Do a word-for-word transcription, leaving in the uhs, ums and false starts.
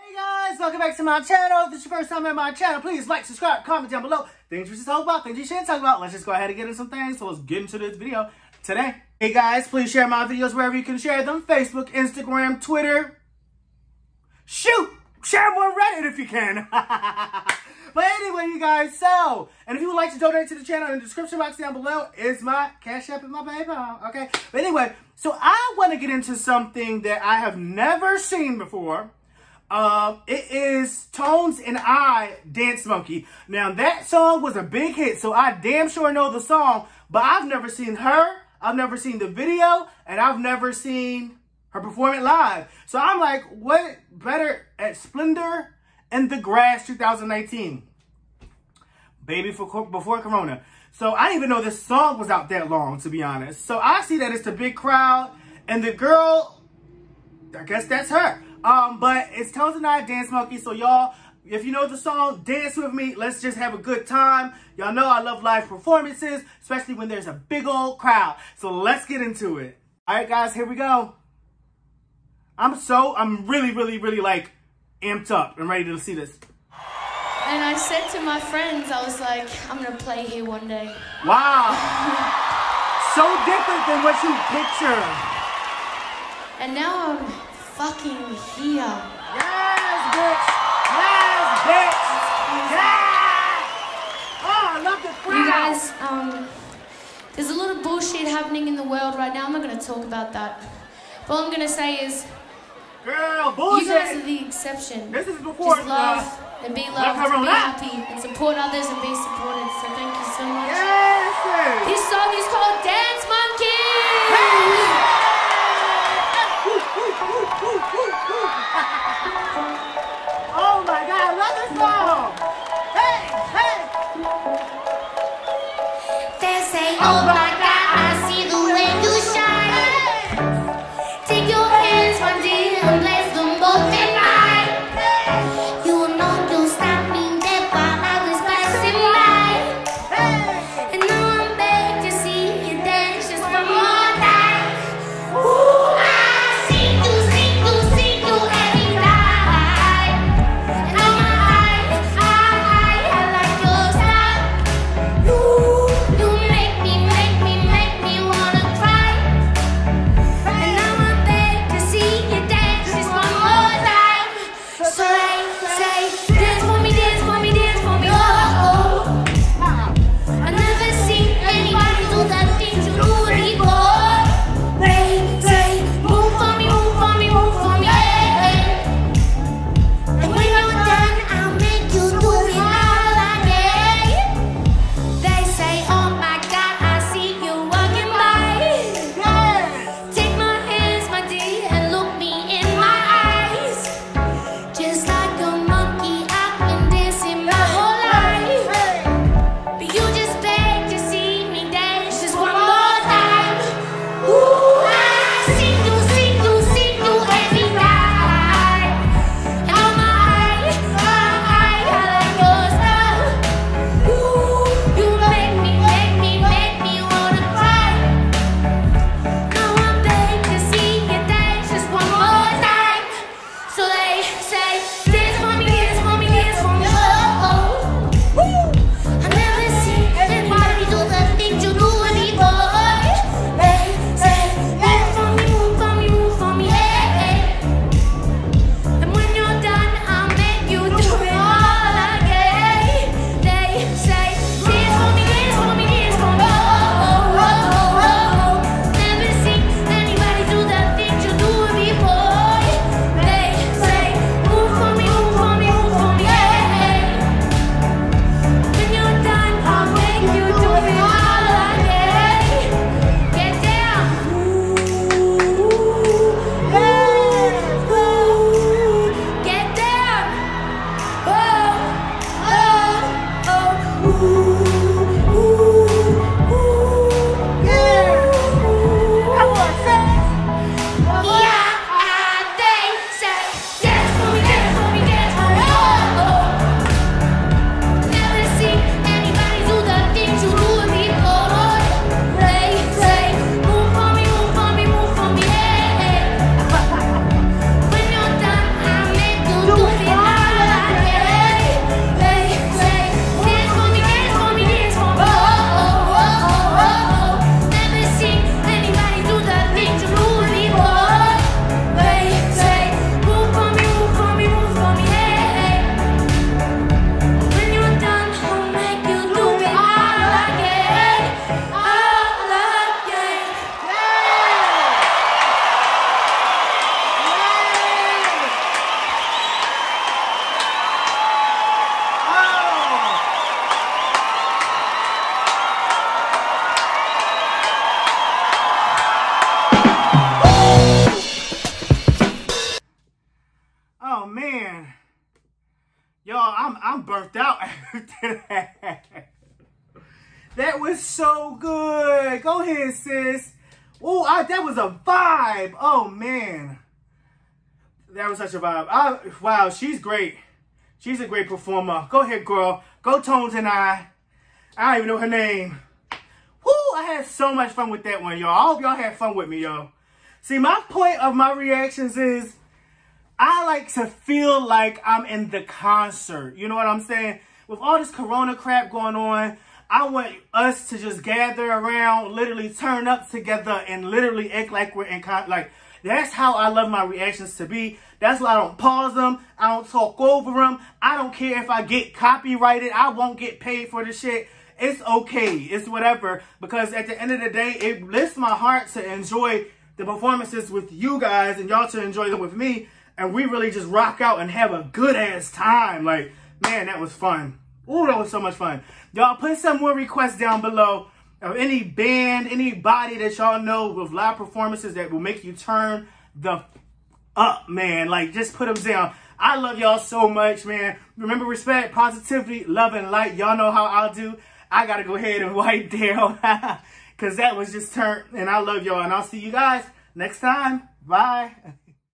Hey guys, welcome back to my channel. If this is your first time on my channel, please like, subscribe, comment down below. Things we should talk about, things you shouldn't talk about. Let's just go ahead and get into some things. So let's get into this video today. Hey guys, please share my videos wherever you can share them. Facebook, Instagram, Twitter. Shoot! Share them on Reddit if you can. But anyway, you guys, so, and if you would like to donate to the channel, in the description box down below is my Cash App and my PayPal, okay? But anyway, so I want to get into something that I have never seen before. Um, it is Tones and I, Dance Monkey. Now, that song was a big hit, so I damn sure know the song, but I've never seen her, I've never seen the video, and I've never seen her perform it live. So I'm like, what better at Splendor in the Grass two thousand nineteen? Baby, for, before Corona. So I didn't even know this song was out that long, to be honest. So I see that it's the big crowd, and the girl, I guess that's her. Um, but it's Tones and I, Dance Monkey. So y'all, if you know the song, dance with me. Let's just have a good time. Y'all know I love live performances, especially when there's a big old crowd. So let's get into it. All right, guys, here we go. I'm so, I'm really, really, really like amped up and ready to see this. And I said to my friends, I was like, I'm gonna play here one day. Wow. So different than what you picture. And now I'm fucking here. Yes, bitch. Yes, bitch. Yeah. Oh, I love the crowd. You guys, um, there's a lot of bullshit happening in the world right now. I'm not going to talk about that. But all I'm going to say is, girl, bullshit. You guys are the exception. This is before. Just love uh, and be loved love and be lap. happy and support others and be supported. So thank you so much. Yes, yes. This song is called Dance Monkey. Hey. Oh my God, I love this song! Hey, hey! They say, oh my God, I see the way you shine. Take your hands, my dear, and bless them both tonight. You will not, you'll stop me dead while I was passing by. worked out after that. That was so good. Go ahead, sis. Oh, that was a vibe. Oh, man. That was such a vibe. I, wow, she's great. She's a great performer. Go ahead, girl. Go Tones and I. I don't even know her name. Woo, I had so much fun with that one, y'all. I hope y'all had fun with me, y'all. See, my point of my reactions is I like to feel like I'm in the concert. You know what I'm saying? With all this corona crap going on, I want us to just gather around, literally turn up together, and literally act like we're in concert. Like, that's how I love my reactions to be. That's why I don't pause them. I don't talk over them. I don't care if I get copyrighted. I won't get paid for this shit. It's okay. It's whatever. Because at the end of the day, it lifts my heart to enjoy the performances with you guys and y'all to enjoy them with me. And we really just rock out and have a good-ass time. Like, man, that was fun. Ooh, that was so much fun. Y'all, put some more requests down below of any band, anybody that y'all know with live performances that will make you turn the f up, man. Like, just put them down. I love y'all so much, man. Remember, respect, positivity, love, and light. Y'all know how I'll do. I got to go ahead and wipe down because that was just turn. And I love y'all. And I'll see you guys next time. Bye.